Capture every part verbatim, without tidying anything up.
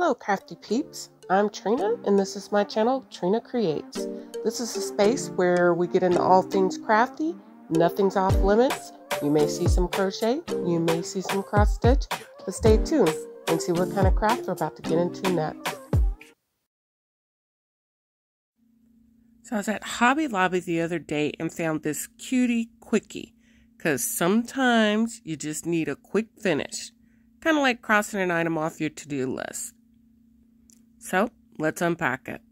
Hello crafty peeps, I'm Trina and this is my channel, Trina Creates. This is a space where we get into all things crafty, nothing's off limits. You may see some crochet, you may see some cross stitch, but stay tuned and see what kind of craft we're about to get into next. So I was at Hobby Lobby the other day and found this cutie quickie, because sometimes you just need a quick finish, kind of like crossing an item off your to-do list. So, let's unpack it.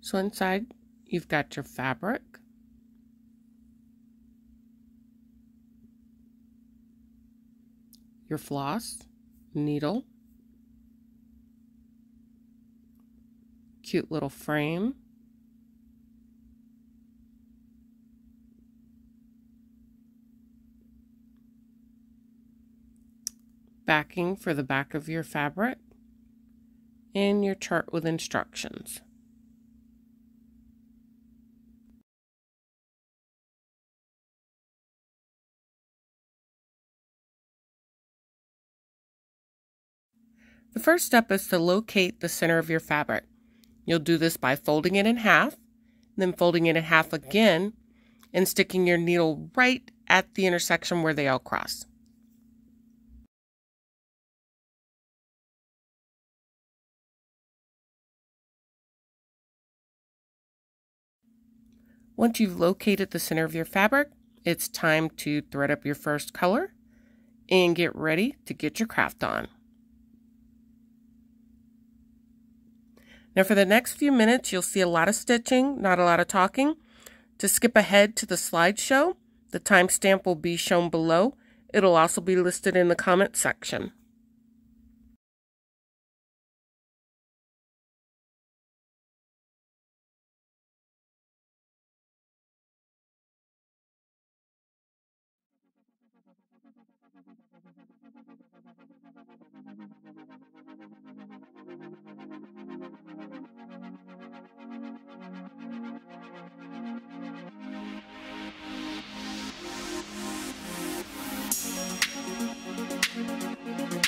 So inside, you've got your fabric, your floss, needle, cute little frame, backing for the back of your fabric, and your chart with instructions. The first step is to locate the center of your fabric. You'll do this by folding it in half, then folding it in half again, and sticking your needle right at the intersection where they all cross. Once you've located the center of your fabric, it's time to thread up your first color and get ready to get your craft on. Now for the next few minutes, you'll see a lot of stitching, not a lot of talking. To skip ahead to the slideshow, the timestamp will be shown below. It'll also be listed in the comment section. We'll be right back.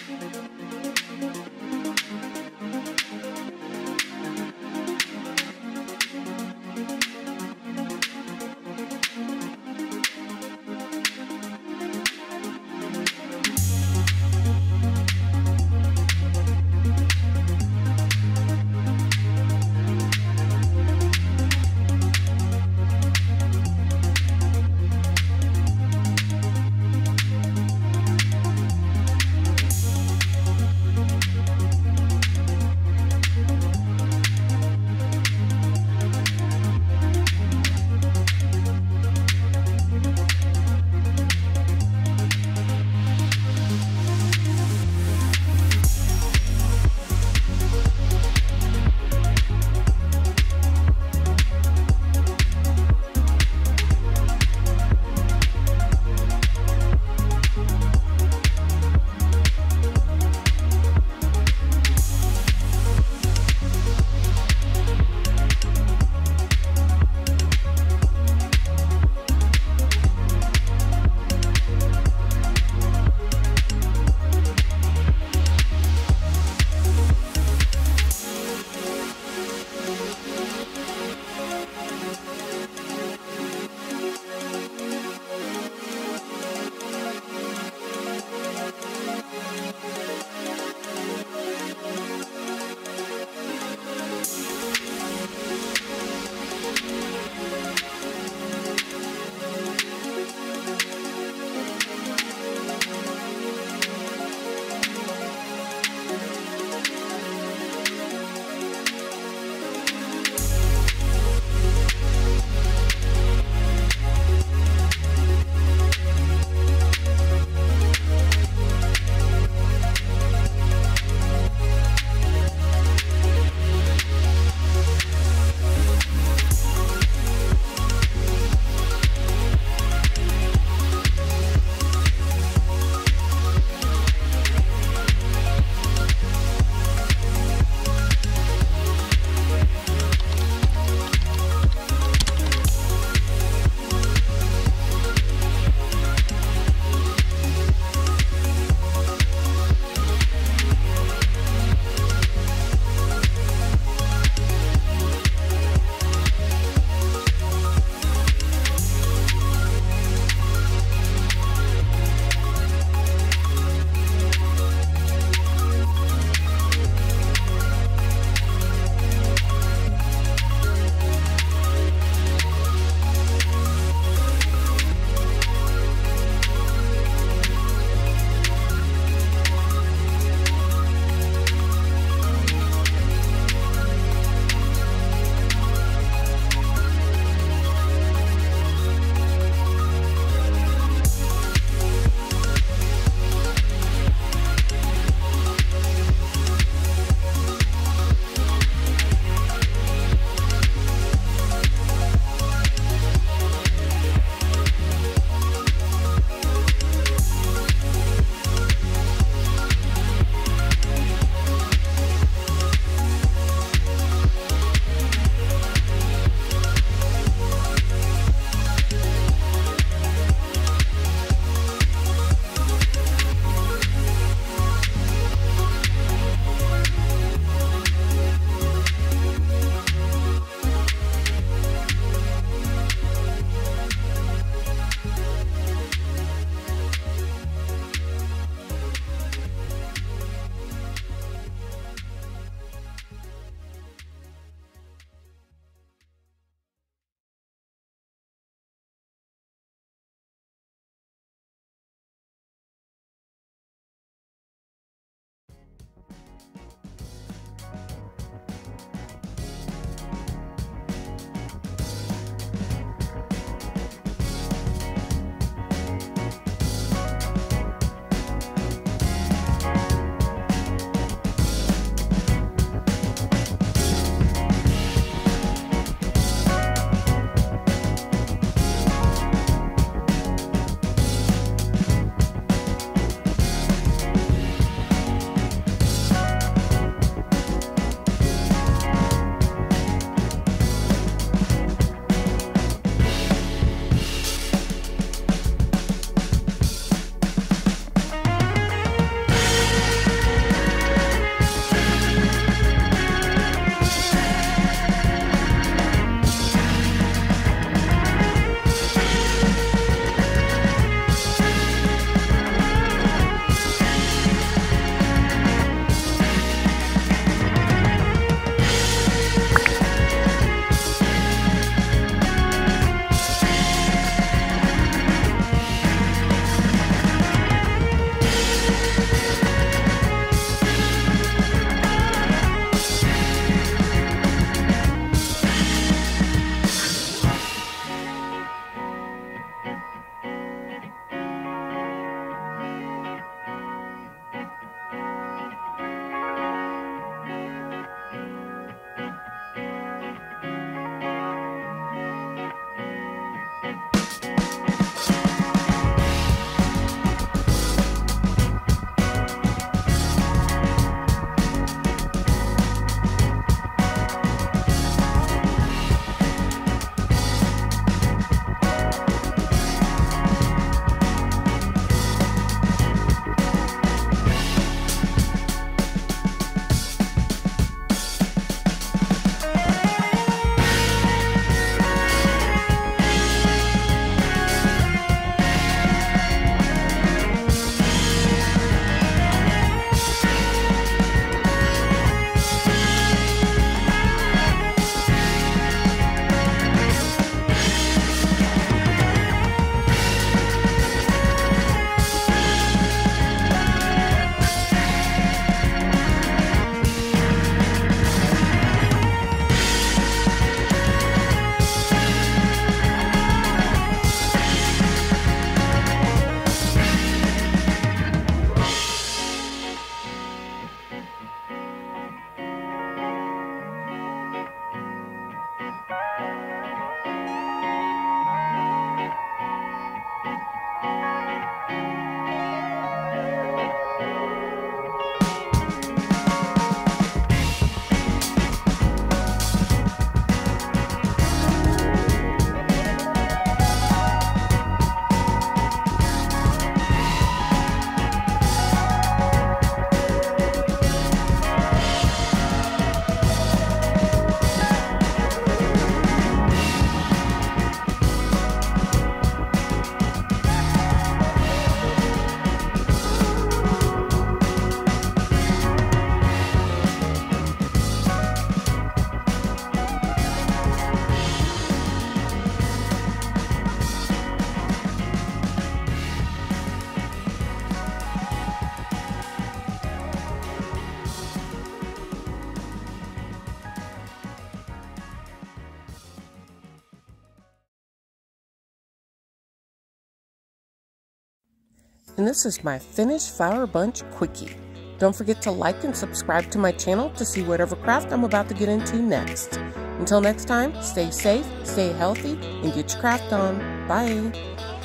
and this is my finished flower bunch quickie. Don't forget to like and subscribe to my channel to see whatever craft I'm about to get into next. Until next time, stay safe, stay healthy, and get your craft on. Bye!